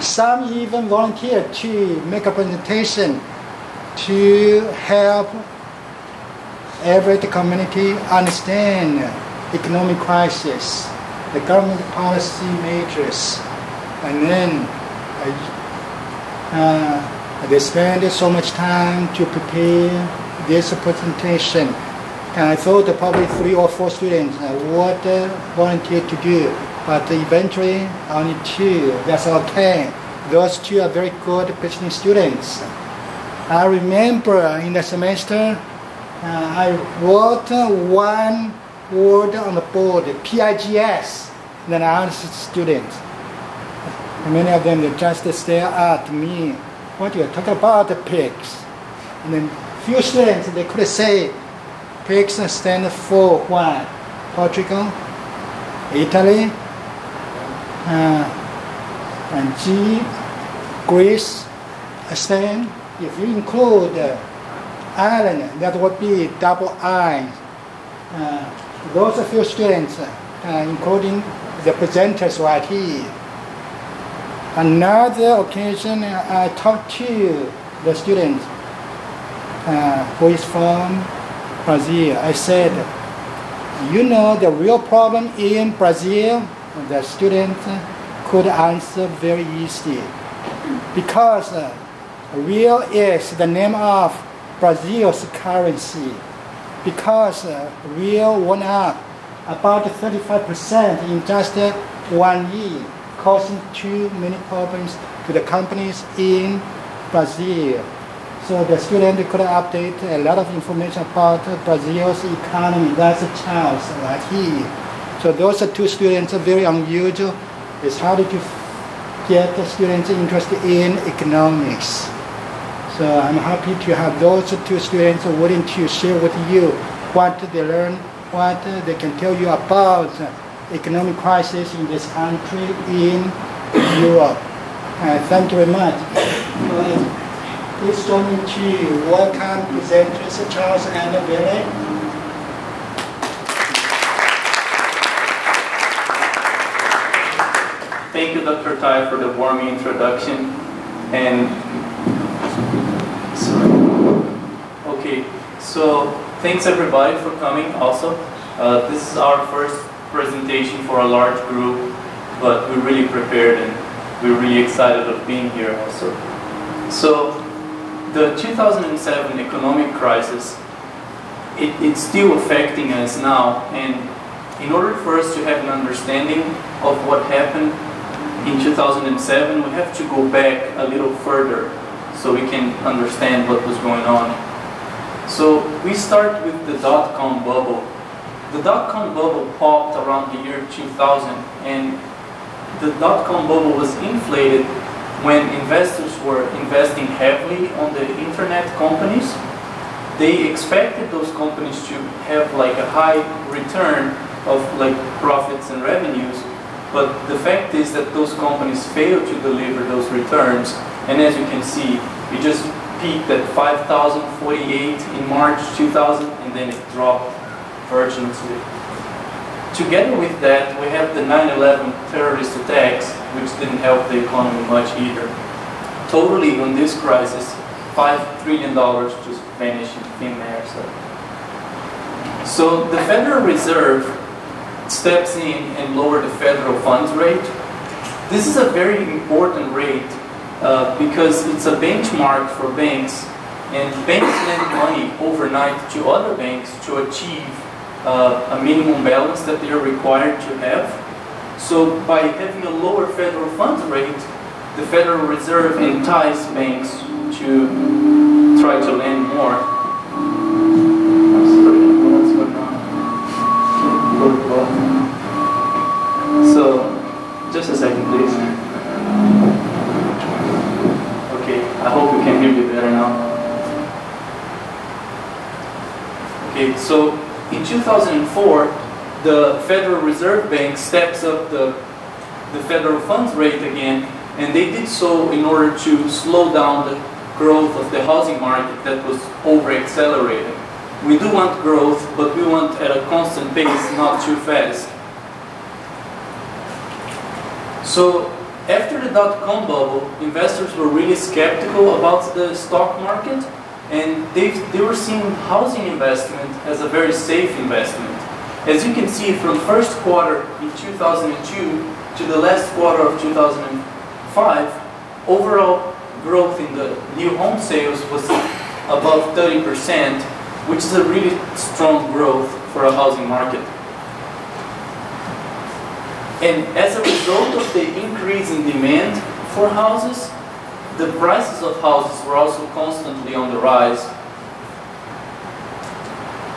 Some even volunteered to make a presentation to help every community understand economic crisis, the government policy measures, and then they spent so much time to prepare this presentation. And I thought probably 3 or 4 students would volunteer to do, but eventually only 2. That's okay. Those 2 are very good PhD students. I remember in the semester I wrote 1 word on the board, PIIGS, and then I asked students. And many of them just stare at me, what are you talking about, the PIIGS? And then few students, they could say, PIIGS stand for what? Portugal, Italy, and Greece, Spain. If you include Ireland, that would be double I. Those are few students, including the presenters right here. Another occasion, I talked to the students who is from Brazil. I said, you know, the real problem in Brazil, the student could answer very easily, because real is the name of Brazil's currency, because real went up about 35% in just 1 year, causing too many problems to the companies in Brazil. So the student could update a lot of information about Brazil's economy. That's Charles right here. So those 2 students are very unusual. It's hard to get the students interested in economics. So I'm happy to have those 2 students willing to share with you what they learn, what they can tell you about economic crisis in this country in Europe. Thank you very much. Please join me to welcome presenters Charles and Billy. Thank you, Dr. Tai, for the warm introduction. So thanks everybody for coming also. This is our first presentation for a large group, but we're really prepared and we're really excited of being here also. So the 2007 economic crisis, it's still affecting us now, and in order for us to have an understanding of what happened in 2007, we have to go back a little further so we can understand what was going on. So we start with the dot-com bubble. The dot-com bubble popped around the year 2000, and the dot-com bubble was inflated when investors were investing heavily on the internet companies. They expected those companies to have like a high return of like profits and revenues, but the fact is that those companies failed to deliver those returns, and as you can see, it just peaked at 5,048 in March 2000, and then it dropped urgently. Together with that, we have the 9/11 terrorist attacks, which didn't help the economy much either. Totally on this crisis, $5 trillion just vanished in thin air. So the Federal Reserve steps in and lowers the federal funds rate. This is a very important rate, because it's a benchmark for banks, and banks lend money overnight to other banks to achieve a minimum balance that they are required to have. So by having a lower federal funds rate, the Federal Reserve entices banks to try to lend more. So, just a second please. I hope you can hear me better now. Okay, so in 2004, the Federal Reserve Bank steps up the federal funds rate again, and they did so in order to slow down the growth of the housing market that was over-accelerating. We do want growth, but we want at a constant pace, not too fast. So after the dot-com bubble, investors were really skeptical about the stock market, and they were seeing housing investment as a very safe investment. As you can see, from first quarter in 2002 to the last quarter of 2005, overall growth in the new home sales was above 30%, which is a really strong growth for a housing market. And as a result of the increase in demand for houses, the prices of houses were also constantly on the rise.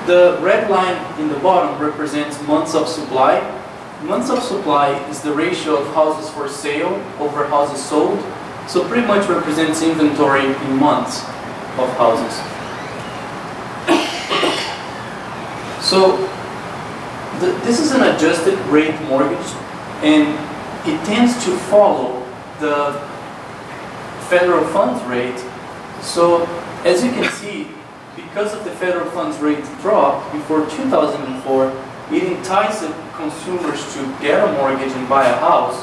The red line in the bottom represents months of supply. Months of supply is the ratio of houses for sale over houses sold, so pretty much represents inventory in months of houses. So this is an adjusted rate mortgage, and it tends to follow the federal funds rate. So as you can see, because of the federal funds rate drop before 2004, it entices consumers to get a mortgage and buy a house.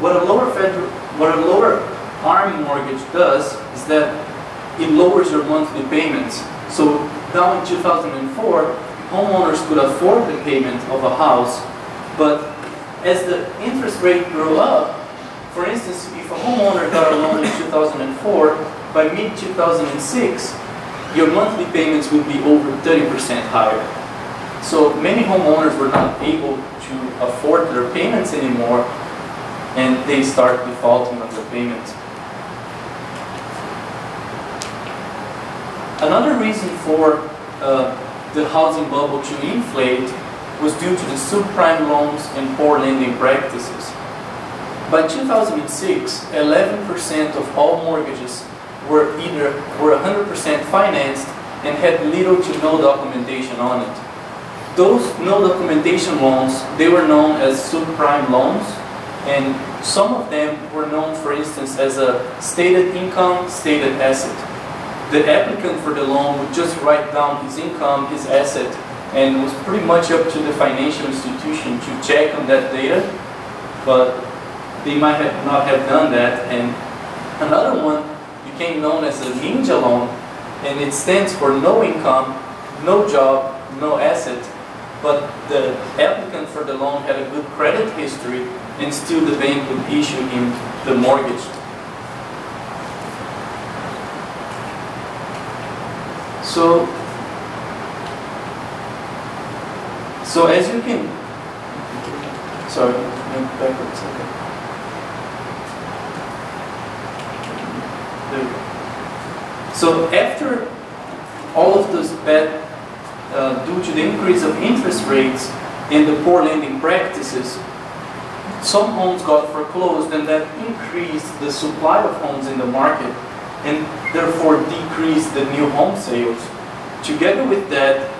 What a lower ARM mortgage does is that it lowers your monthly payments. So now in 2004, homeowners could afford the payment of a house, but as the interest rate grew up, for instance, if a homeowner got a loan in 2004, by mid-2006, your monthly payments would be over 30% higher. So many homeowners were not able to afford their payments anymore, and they start defaulting on their payments. Another reason for the housing bubble to inflate was due to the subprime loans and poor lending practices. By 2006, 11% of all mortgages were 100% financed and had little to no documentation on it. Those no documentation loans, they were known as subprime loans, and some of them were known, for instance, as a stated income, stated asset. The applicant for the loan would just write down his income, his asset, and it was pretty much up to the financial institution to check on that data, but they might have not have done that. And another one became known as a NINJA loan, and it stands for no income, no job, no asset. But the applicant for the loan had a good credit history, and still the bank would issue him the mortgage. So as you can, sorry, went backwards, okay. There we go. So after all of those bad, due to the increase of interest rates and the poor lending practices, some homes got foreclosed, and that increased the supply of homes in the market and therefore decreased the new home sales. Together with that,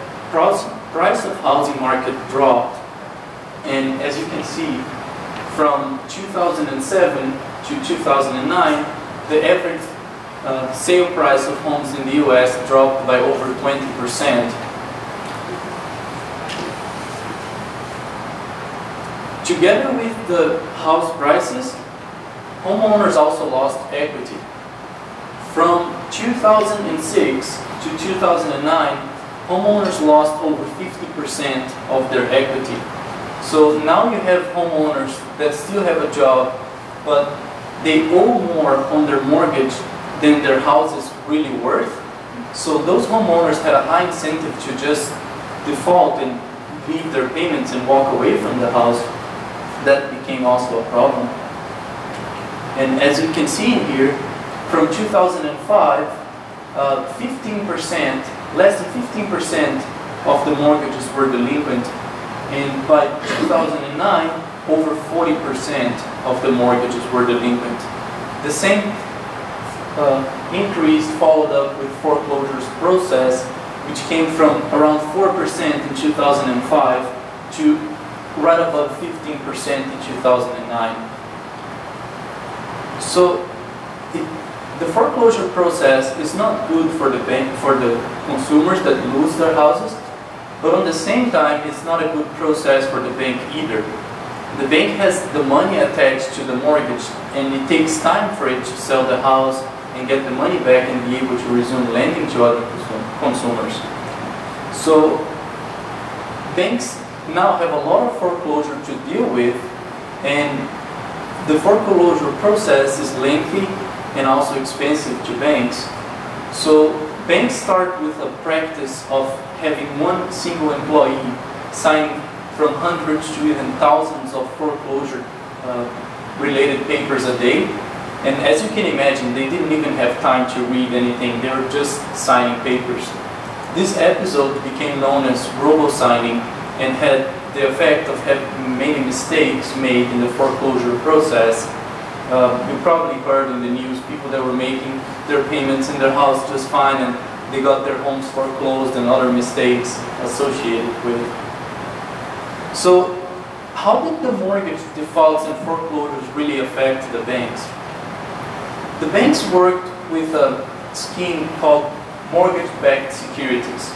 price of housing market dropped, and as you can see, from 2007 to 2009, the average sale price of homes in the U.S. dropped by over 20%. Together with the house prices, homeowners also lost equity. From 2006 to 2009, homeowners lost over 50% of their equity. So now you have homeowners that still have a job, but they owe more on their mortgage than their house is really worth. So those homeowners had a high incentive to just default and leave their payments and walk away from the house. That became also a problem. And as you can see here, from 2005, 15%, less than 15% of the mortgages were delinquent. And by 2009, over 40% of the mortgages were delinquent. The same increase followed up with foreclosures process, which came from around 4% in 2005 to right above 15% in 2009. So the foreclosure process is not good for the consumers that lose their houses, but on the same time, it's not a good process for the bank either. The bank has the money attached to the mortgage and it takes time for it to sell the house and get the money back and be able to resume lending to other consumers. So banks now have a lot of foreclosure to deal with, and the foreclosure process is lengthy and also expensive to banks. So banks start with a practice of having one single employee signing from hundreds to even thousands of foreclosure related papers a day. And as you can imagine, they didn't even have time to read anything, they were just signing papers. This episode became known as robo-signing and had the effect of having many mistakes made in the foreclosure process. You probably heard in the news people that were making their payments in their house just fine and they got their homes foreclosed and other mistakes associated with it. So how did the mortgage defaults and foreclosures really affect the banks? The banks worked with a scheme called mortgage-backed securities.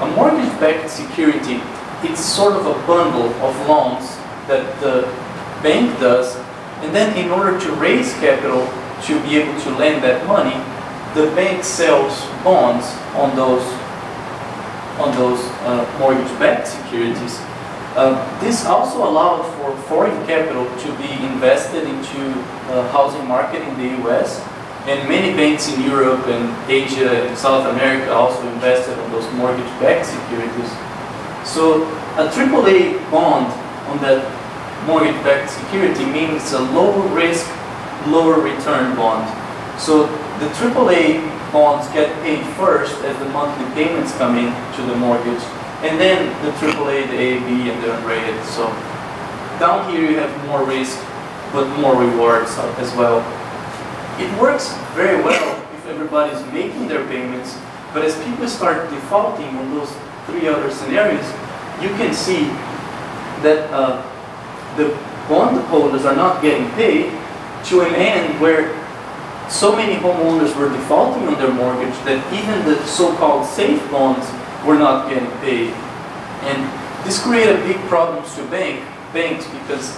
A mortgage-backed security, it's sort of a bundle of loans that the bank does, and then in order to raise capital to be able to lend that money, the bank sells bonds on those mortgage-backed securities. This also allowed for foreign capital to be invested into housing market in the US, and many banks in Europe and Asia and South America also invested on those mortgage-backed securities. So a AAA bond on that mortgage-backed security means a lower risk, lower return bond. So the AAA bonds get paid first as the monthly payments come in to the mortgage, and then the AAA, the AB, and the unrated. So down here you have more risk, but more rewards as well. It works very well if everybody's making their payments, but as people start defaulting on those three other scenarios, you can see that the bond holders are not getting paid, to an end where so many homeowners were defaulting on their mortgage that even the so-called safe bonds were not getting paid. And this created big problems to banks because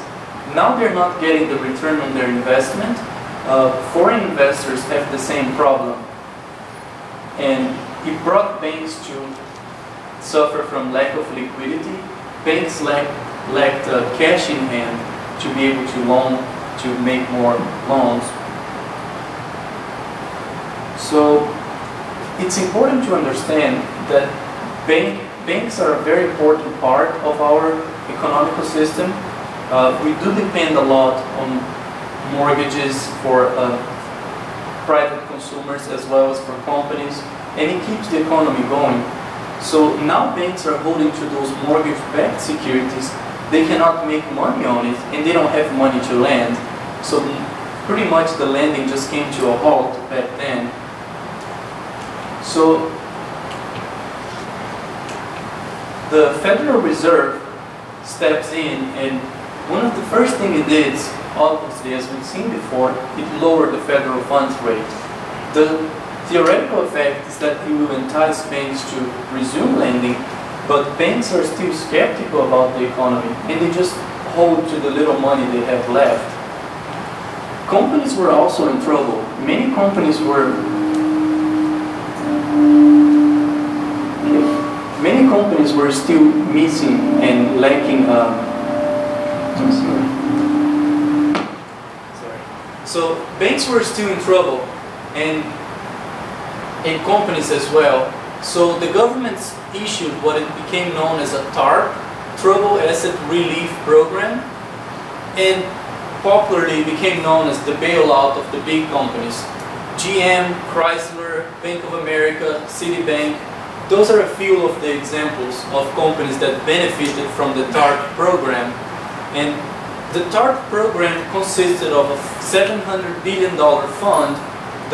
now they're not getting the return on their investment. Foreign investors have the same problem. And it brought banks to suffer from lack of liquidity. Banks lacked cash in hand to be able to loan, to make more loans. So it's important to understand that banks are a very important part of our economical system. We do depend a lot on mortgages for private consumers as well as for companies, and it keeps the economy going. So now banks are holding to those mortgage-backed securities. They cannot make money on it, and they don't have money to lend. So pretty much the lending just came to a halt back then. So the Federal Reserve steps in, and one of the first things it did, obviously as we've seen before, it lowered the federal funds rate. The theoretical effect is that it will entice banks to resume lending, but banks are still skeptical about the economy, and they just hold to the little money they have left. Companies were also in trouble. Many companies were... Many companies were still missing and lacking... So banks were still in trouble, and companies as well. So the government issued what it became known as a TARP, Troubled Asset Relief Program, and popularly became known as the bailout of the big companies. GM, Chrysler, Bank of America, Citibank, those are a few of the examples of companies that benefited from the TARP program. And the TARP program consisted of a $700 billion fund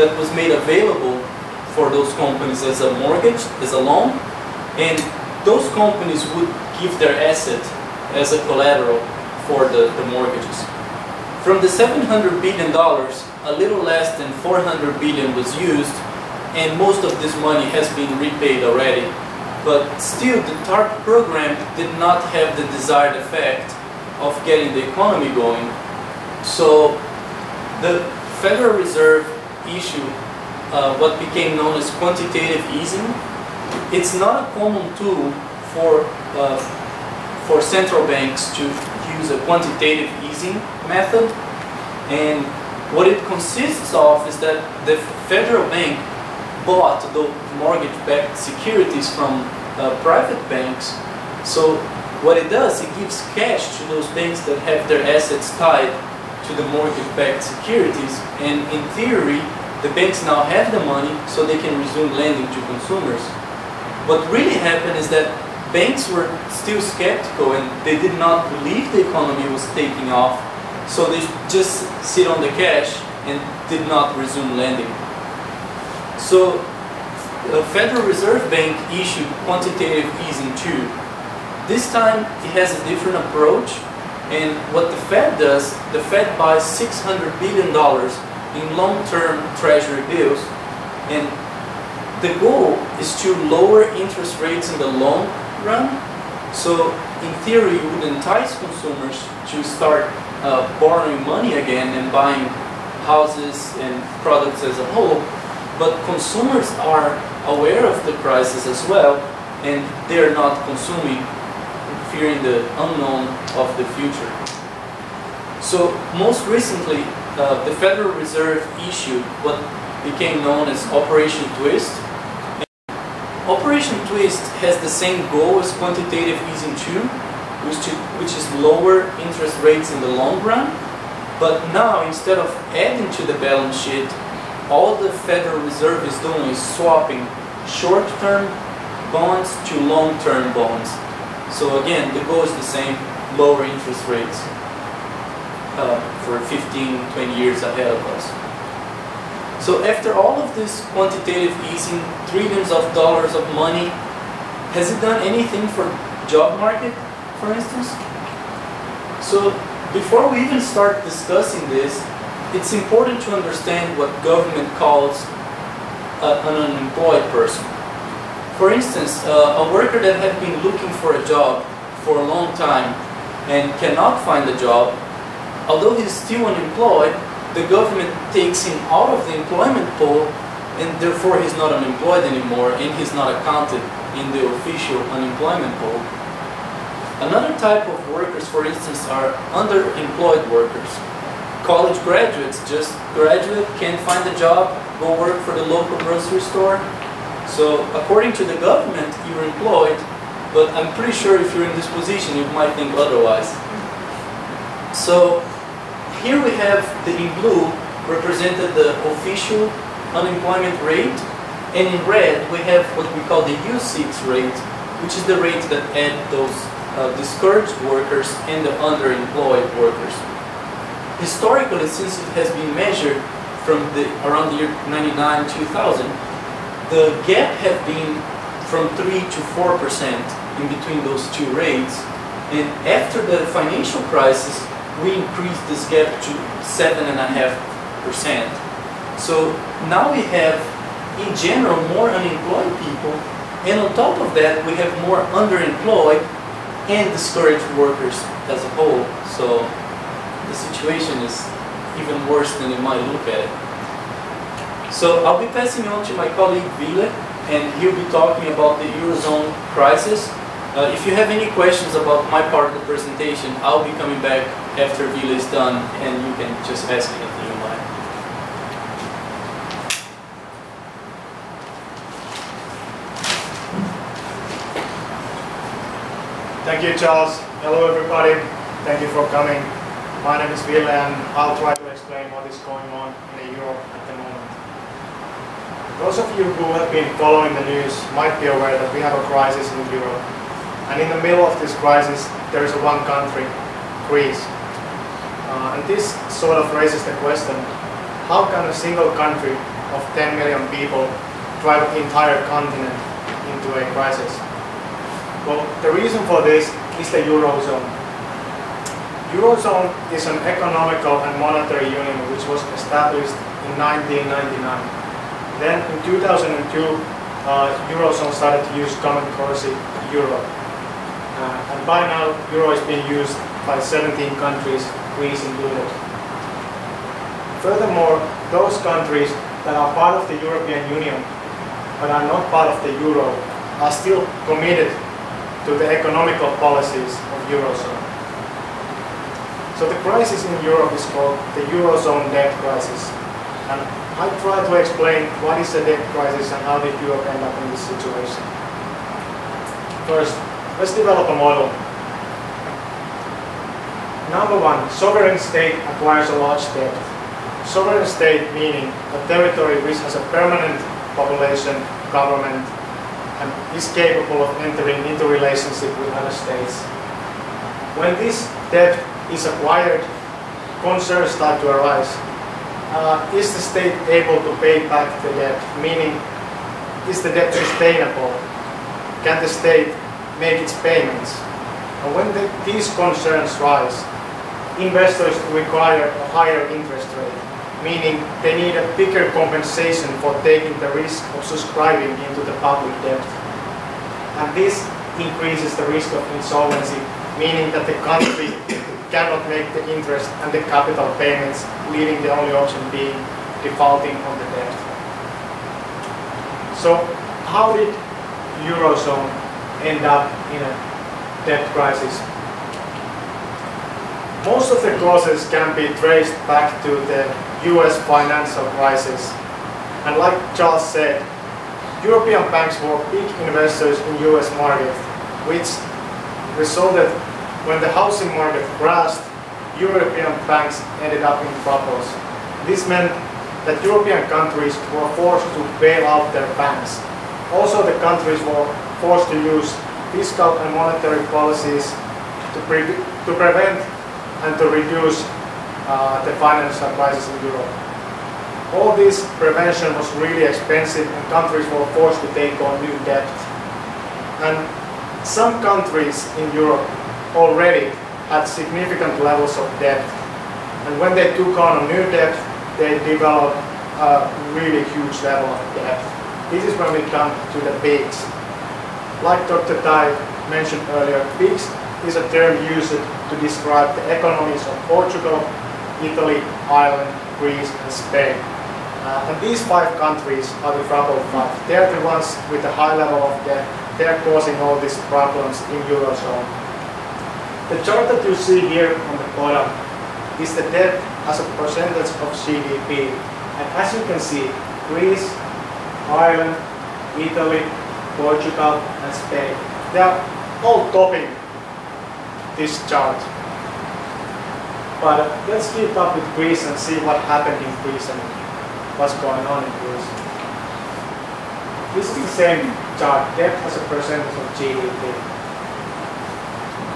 that was made available for those companies as a mortgage, as a loan, and those companies would give their asset as a collateral for the mortgages. From the $700 billion, a little less than $400 billion was used, and most of this money has been repaid already. But still, the TARP program did not have the desired effect of getting the economy going. So The Federal Reserve issued what became known as quantitative easing. It's not a common tool for central banks to use a quantitative easing method, and what it consists of is that the federal bank bought the mortgage-backed securities from private banks. So what it does, it gives cash to those banks that have their assets tied to the mortgage-backed securities, and in theory the banks now have the money so they can resume lending to consumers. What really happened is that banks were still skeptical and they did not believe the economy was taking off, so they just sit on the cash and did not resume lending. So the Federal Reserve Bank issued quantitative easing too. This time it has a different approach, and what the Fed does, the Fed buys $600 billion in long-term treasury bills, and the goal is to lower interest rates in the long run. So in theory it would entice consumers to start borrowing money again and buying houses and products as a whole, but consumers are aware of the crisis as well, and they're not consuming, fearing the unknown of the future. So most recently the Federal Reserve issued what became known as Operation Twist. Operation Twist has the same goal as quantitative easing too, which is lower interest rates in the long run. But now, instead of adding to the balance sheet, all the Federal Reserve is doing is swapping short-term bonds to long-term bonds. So again, the goal is the same, lower interest rates for 15, 20 years ahead of us. So after all of this quantitative easing, trillions of dollars of money, has it done anything for job market, for instance? So before we even start discussing this, it's important to understand what government calls an unemployed person. For instance, a worker that has been looking for a job for a long time and cannot find a job, although he's still unemployed, the government takes him out of the employment pool, and therefore he's not unemployed anymore, and he's not accounted in the official unemployment pool. Another type of workers, for instance, are underemployed workers. College graduates just graduate, can't find a job, go work for the local grocery store. So according to the government, you're employed, but I'm pretty sure if you're in this position, you might think otherwise. So here we have the in blue represented the official unemployment rate, and in red we have what we call the U6 rate, which is the rate that add those discouraged workers and the underemployed workers. Historically, since it has been measured from around the year 1999–2000, the gap had been from 3% to 4% in between those two rates, and after the financial crisis, we increased this gap to 7.5%. So now we have, in general, more unemployed people, and on top of that, we have more underemployed and discouraged workers as a whole. So the situation is even worse than you might look at it. So I'll be passing on to my colleague Vila, and he'll be talking about the Eurozone crisis. If you have any questions about my part of the presentation, I'll be coming back after Vila is done, and you can just ask anything you like. Thank you, Charles. Hello, everybody. Thank you for coming. My name is Vila, and I'll try to explain what is going on in Europe at the moment. Those of you who have been following the news might be aware that we have a crisis in Europe. And in the middle of this crisis, there is one country, Greece. And this sort of raises the question, how can a single country of 10 million people drive the entire continent into a crisis? Well, the reason for this is the Eurozone. Eurozone is an economical and monetary union which was established in 1999. Then in 2002, Eurozone started to use common currency, euro. And by now, euro is being used by 17 countries, Greece included. Furthermore, those countries that are part of the European Union but are not part of the Euro are still committed to the economical policies of Eurozone. So the crisis in Europe is called the Eurozone debt crisis. And I try to explain what is a debt crisis and how did Europe end up in this situation. First, let's develop a model. Number one, sovereign state acquires a large debt. Sovereign state meaning a territory which has a permanent population, government, and is capable of entering into relationship with other states. When this debt is acquired, concerns start to arise. Is the state able to pay back the debt? Meaning, is the debt sustainable? Can the state make its payments? And when these concerns rise, investors require a higher interest rate, meaning they need a bigger compensation for taking the risk of subscribing into the public debt. And this increases the risk of insolvency, meaning that the country cannot make the interest and the capital payments, leaving the only option being defaulting on the debt. So how did Eurozone end up in a debt crisis? Most of the causes can be traced back to the US financial crisis. And like Charles said, European banks were big investors in US market, which resulted when the housing market crashed, European banks ended up in troubles. This meant that European countries were forced to bail out their banks. Also, the countries were forced to use fiscal and monetary policies to prevent and to reduce the financial crisis in Europe. All this prevention was really expensive and countries were forced to take on new debt. And some countries in Europe already had significant levels of debt. And when they took on a new debt, they developed a really huge level of debt. This is when we come to the PIIGS. Like Dr. Tai mentioned earlier, PIIGS is a term used to describe the economies of Portugal, Italy, Ireland, Greece, and Spain. And these five countries are the troubled five. They are the ones with a high level of debt. They are causing all these problems in Eurozone. The chart that you see here on the bottom is the debt as a percentage of GDP. And as you can see, Greece, Ireland, Italy, Portugal, and Spain, they are all topping this chart. But let's keep up with Greece and see what happened in Greece and what's going on in Greece. This is the same chart, debt as a percentage of GDP.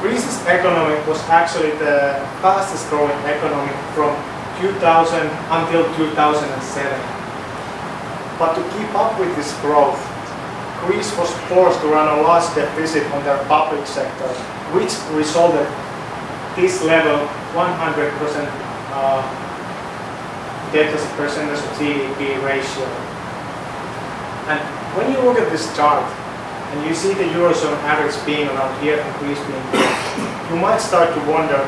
Greece's economy was actually the fastest growing economy from 2000 until 2007. But to keep up with this growth, Greece was forced to run a large deficit on their public sector, which resulted this level 100% debt as a percentage of GDP ratio. And when you look at this chart and you see the Eurozone average being around here and Greece being here, you might start to wonder,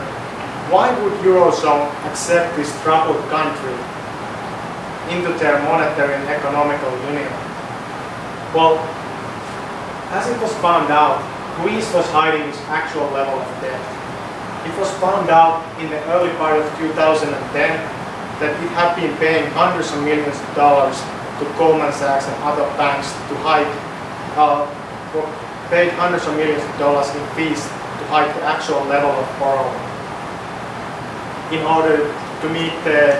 why would Eurozone accept this troubled country into their monetary and economical union? Well, as it was found out, Greece was hiding its actual level of debt. It was found out in the early part of 2010 that it had been paying hundreds of millions of dollars to Goldman Sachs and other banks to hide, paid hundreds of millions of dollars in fees to hide the actual level of borrowing in order to meet the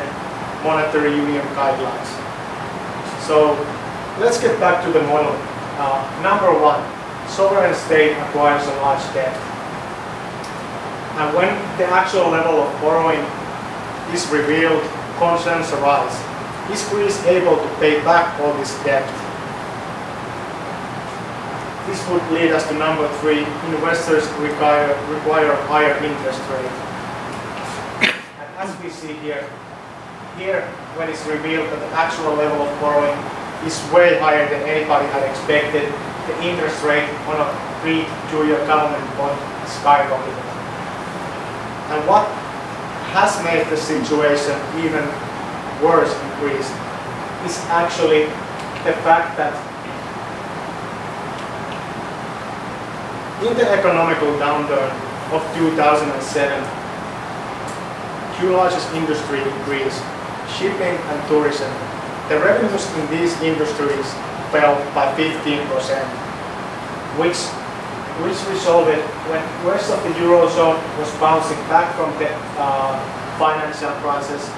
monetary union guidelines. So let's get back to the model. Number one, sovereign state acquires a large debt. And when the actual level of borrowing is revealed, concerns arise. Is Greece able to pay back all this debt? This would lead us to number three, investors require a higher interest rate. And as we see here when it's revealed that the actual level of borrowing is way higher than anybody had expected, the interest rate on a 3-2-year government bond skyrocketed. And what has made the situation even worst increase is actually the fact that in the economical downturn of 2007, two largest industry in Greece, shipping and tourism, the revenues in these industries fell by 15%, which resulted when the rest of the Eurozone was bouncing back from the financial crisis,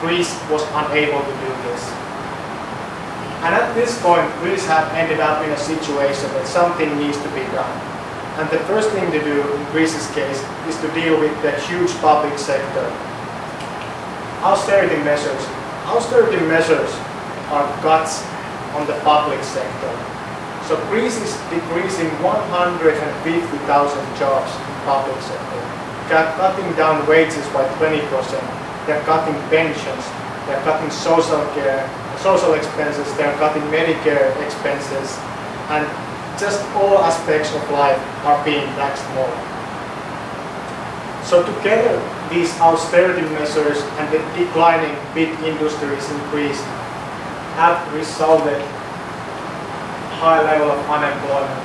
Greece was unable to do this. And at this point, Greece had ended up in a situation that something needs to be done. And the first thing to do in Greece's case is to deal with the huge public sector. Austerity measures. Austerity measures are cuts on the public sector. So Greece is decreasing 150,000 jobs in public sector. They're cutting down wages by 20%. They're cutting pensions. They're cutting social care, social expenses. They're cutting Medicare expenses. And just all aspects of life are being taxed more. So together, these austerity measures and the declining big industries in Greece have resulted high level of unemployment.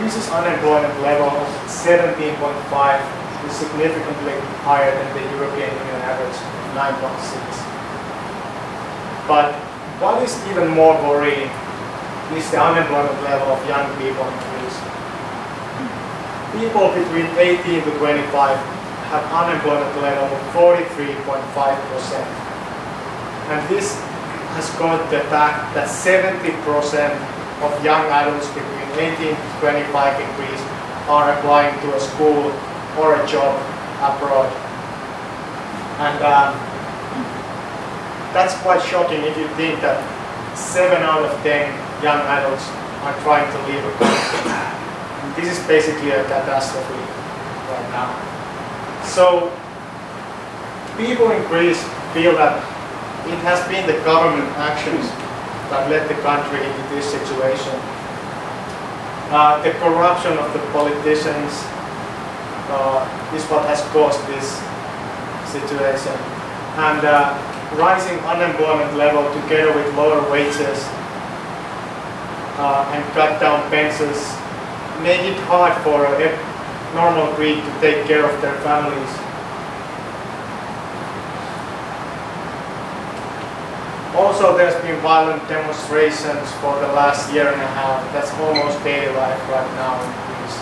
Greece's unemployment level of 17.5 is significantly higher than the European Union average of 9.6. But what is even more worrying is the unemployment level of young people in Greece. People between 18 to 25 have unemployment level of 43.5%. And this has got the fact that 70% of young adults between 18 to 25 in Greece are applying to a school or a job abroad. And that's quite shocking if you think that 7 out of 10 young adults are trying to leave a country. And this is basically a catastrophe right now. So people in Greece feel that it has been the government actions that led the country into this situation. The corruption of the politicians is what has caused this situation. And rising unemployment level together with lower wages and cut down pensions make it hard for a normal Greek to take care of their families. Also, there's been violent demonstrations for the last year and a half. That's almost daily life right now in Greece.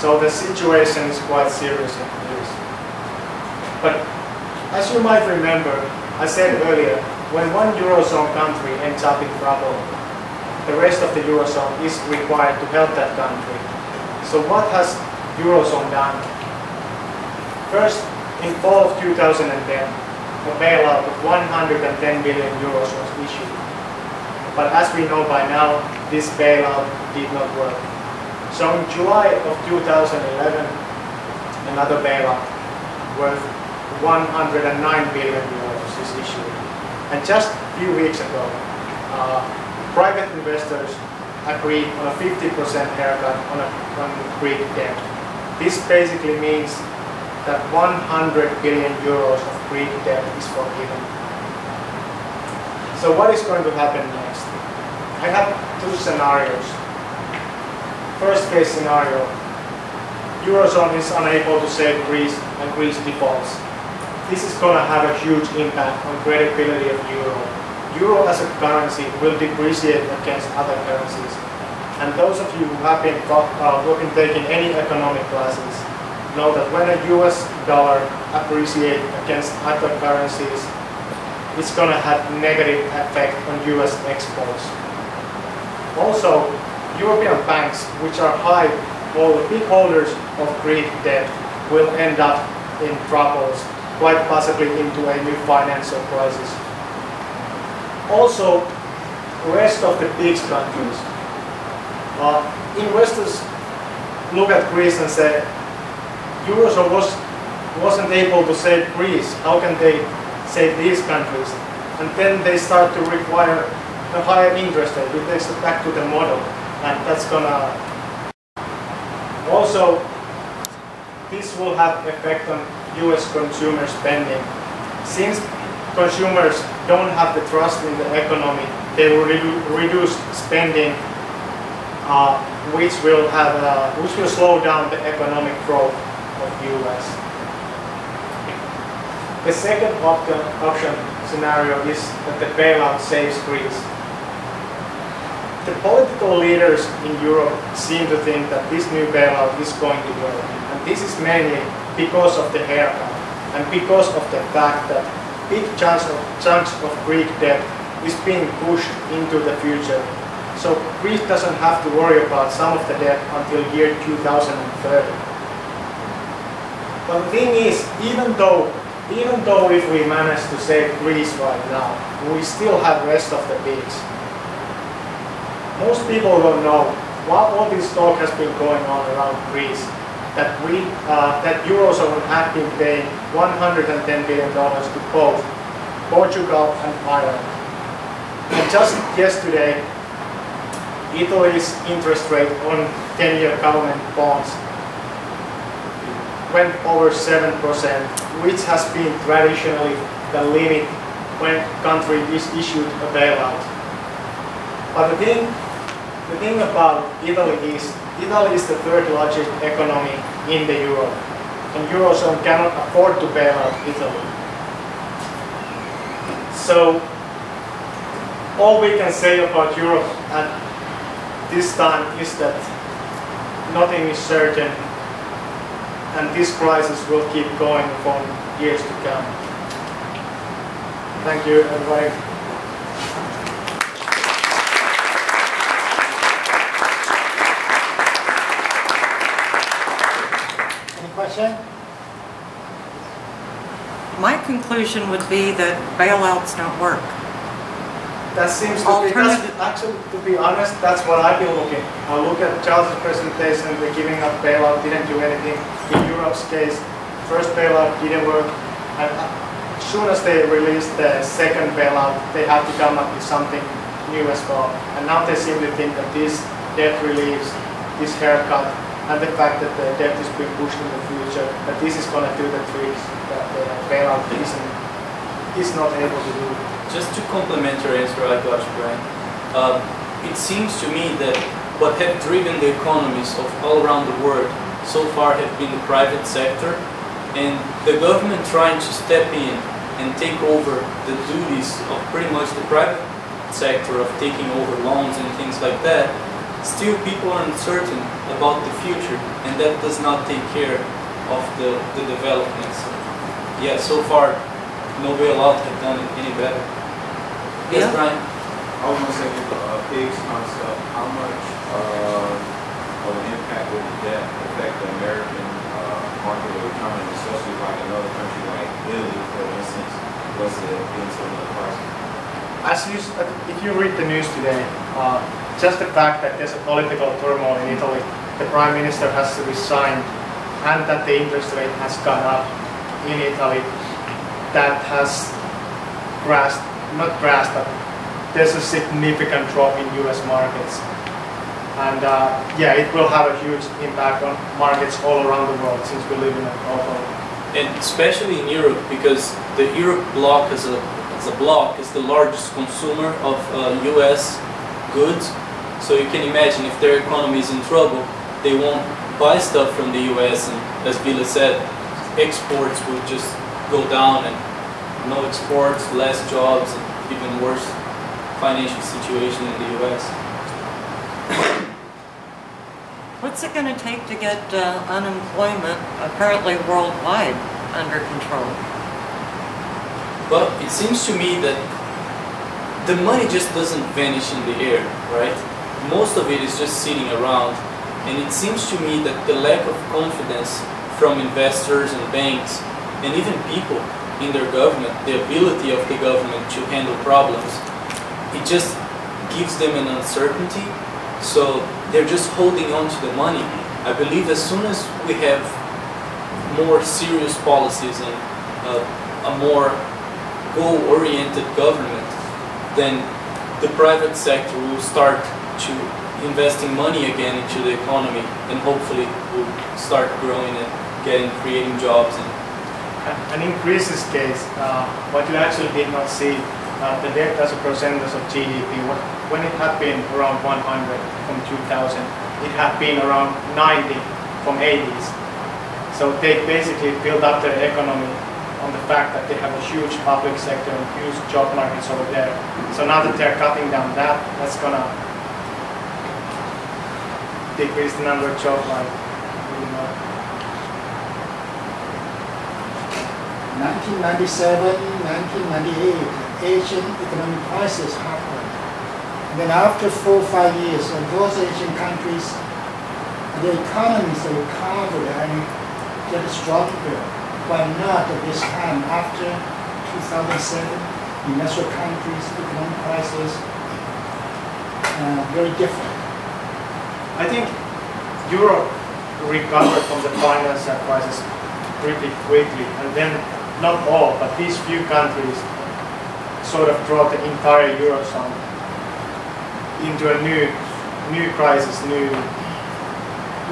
So the situation is quite serious in Greece. But as you might remember, I said earlier, when one Eurozone country ends up in trouble, the rest of the Eurozone is required to help that country. So what has Eurozone done? First, in fall of 2010, a bailout of 110 billion euros was issued. But as we know by now, this bailout did not work. So in July of 2011, another bailout worth 109 billion euros is issued. And just a few weeks ago, private investors agreed on a 50% haircut on Greek debt. This basically means that 100 billion euros of Greek debt is forgiven. So what is going to happen next? I have two scenarios. First case scenario, Eurozone is unable to save Greece and Greece defaults. This is going to have a huge impact on credibility of Euro. Euro as a currency will depreciate against other currencies. And those of you who have been taking any economic classes, know that when a US dollar appreciates against other currencies, it's going to have negative effect on US exports. Also, European banks, which are big holders of Greek debt, will end up in troubles, quite possibly into a new financial crisis. Also, the rest of the PIIGS countries, investors look at Greece and say, Eurozone wasn't able to save Greece. How can they save these countries? And then they start to require a higher interest rate. It takes it back to the model, and that's gonna. Also, this will have effect on U.S. consumer spending, since consumers don't have the trust in the economy, they will reduce spending, which will slow down the economic growth of the U.S. The second option scenario is that the bailout saves Greece. The political leaders in Europe seem to think that this new bailout is going to work, and this is mainly because of the haircut and because of the fact that big chunks of Greek debt is being pushed into the future. So Greece doesn't have to worry about some of the debt until year 2030. But the thing is, even though if we manage to save Greece right now, we still have rest of the PIIGS. Most people don't know what all this talk has been going on around Greece, that that Eurozone had been paying $110 billion to both Portugal and Ireland. And just yesterday, Italy's interest rate on 10-year government bonds went over 7%, which has been traditionally the limit when a country is issued a bailout. But the thing about Italy is the third largest economy in the Euro, and Eurozone cannot afford to bail out Italy. So all we can say about Europe at this time is that nothing is certain, and this crisis will keep going for years to come. Thank you, everybody. My conclusion would be that bailouts don't work. That seems to be, actually, to be honest, that's what I've been looking. I look at Charles' presentation, the giving up bailout didn't do anything. In Europe's case, first bailout didn't work. And as soon as they released the second bailout, they had to come up with something new as well. And now they seem to think that this debt relieves, this haircut, and the fact that the debt is being pushed in the future, that this is going to do the trick that the bailout is not able to do. Just to complement your answer, I got you, Brian. It seems to me that what have driven the economies of all around the world so far have been the private sector and the government trying to step in and take over the duties of pretty much the private sector of taking over loans and things like that. Still, people are uncertain about the future, and that does not take care of the developments. Yeah, so far, no bailout have done it any better. Yes, yeah. Brian? I was going to say, with the PIIGS concept, how much of an impact would that affect the American market or economy, especially like another country like Italy, for instance, was the influence of the crisis? If you read the news today, just the fact that there's a political turmoil in Italy, the Prime Minister has resigned, and that the interest rate has gone up in Italy, that has not crashed, but there's a significant drop in US markets. And yeah, it will have a huge impact on markets all around the world since we live in a global. And especially in Europe, because the Europe bloc is the largest consumer of US goods. So you can imagine if their economy is in trouble, they won't buy stuff from the US, and as Ville said, exports will just go down, and no exports, less jobs, and even worse financial situation in the US. What's it going to take to get unemployment apparently worldwide under control? Well, it seems to me that the money just doesn't vanish in the air, right? Most of it is just sitting around, and it seems to me that the lack of confidence from investors and banks and even people in their government, the ability of the government to handle problems, it just gives them an uncertainty, so they're just holding on to the money. I believe as soon as we have more serious policies and a more goal-oriented government, then the private sector will start to investing money again into the economy, and hopefully will start growing and creating jobs and an increase in case, what you actually did not see the debt as a percentage of GDP. When it had been around 100 from 2000, it had been around 90 from 80s. So they basically built up their economy on the fact that they have a huge public sector and huge job markets over there. So now that they're cutting down that, that's gonna decrease the number of job markets. 1997, 1998, Asian economic crisis happened. And then after 4 or 5 years, so those Asian countries, their economies recovered and get stronger. But not at this time. After 2007, industrial countries, economic crisis, very different. I think Europe recovered from the financial crisis pretty quickly, and then not all, but these few countries sort of brought the entire Eurozone into a new crisis,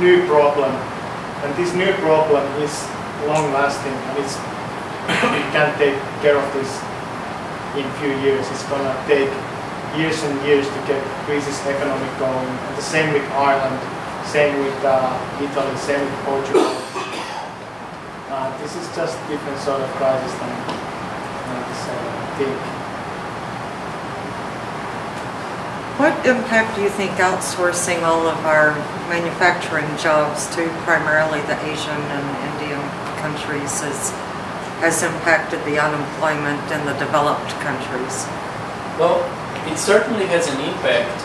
new problem. And this new problem is long-lasting, and it can't take care of this in few years. It's gonna take years and years to get Greece's economic going. And the same with Ireland, same with Italy, same with Portugal. This is just different sort of crisis than I think. What impact do you think outsourcing all of our manufacturing jobs to primarily the Asian and Indian countries has impacted the unemployment in the developed countries? Well, it certainly has an impact,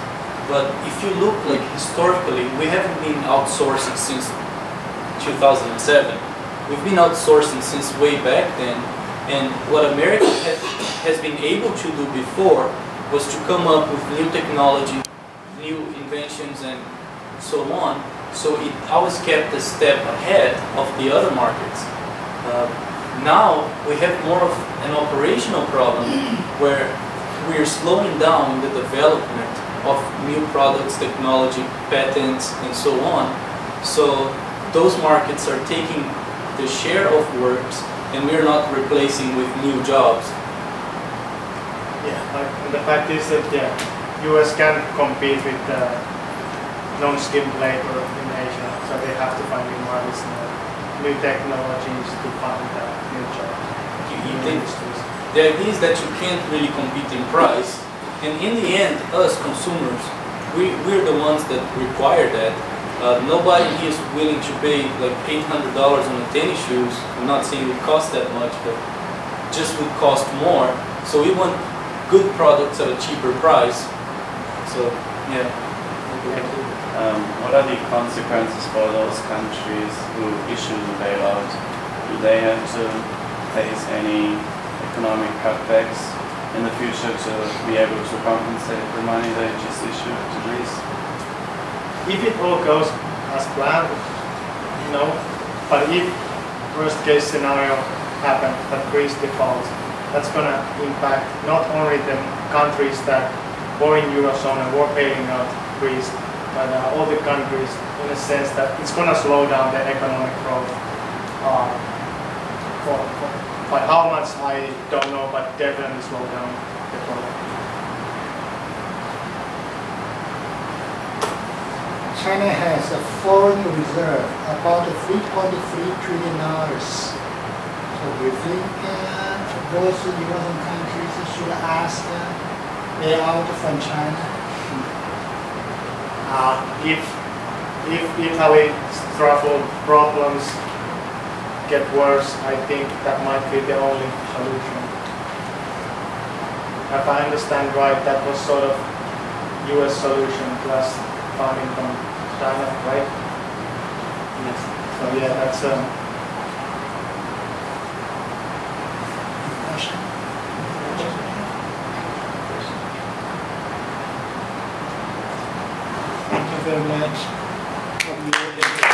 but if you look like historically, we haven't been outsourcing since 2007. We've been outsourcing since way back then, and what America has been able to do before was to come up with new technology, new inventions, and so on. So it always kept a step ahead of the other markets. Now we have more of an operational problem where we're slowing down the development of new products, technology, patents, and so on. So those markets are taking the share of works, and we're not replacing with new jobs. Yeah, and the fact is that the US can't compete with non-skilled labor in Asia, so they have to find new markets, new technologies to find new jobs. The idea is that you can't really compete in price, and in the end, us consumers, we're the ones that require that. Nobody is willing to pay like $800 on the tennis shoes. I'm not saying it costs that much, but just would cost more. So we want good products at a cheaper price. So, yeah. What are the consequences for those countries who issue the bailout? Do they have to face any economic cutbacks in the future to be able to compensate the money they just issued to Greece? If it all goes as planned, no. But if worst case scenario happens, that Greece defaults, that's going to impact not only the countries that were in Eurozone and were bailing out Greece, but all the countries in a sense that it's going to slow down the economic growth. By how much, I don't know, but definitely slow down the growth. China has a foreign reserve, about $3.3 trillion. So do you think those Eurozone countries should ask bailout from China? If Italy's struggles, problems get worse, I think that might be the only solution. If I understand right, that was sort of US solution plus funding from China, right? Yes. So yeah, that's a question. Thank you very much.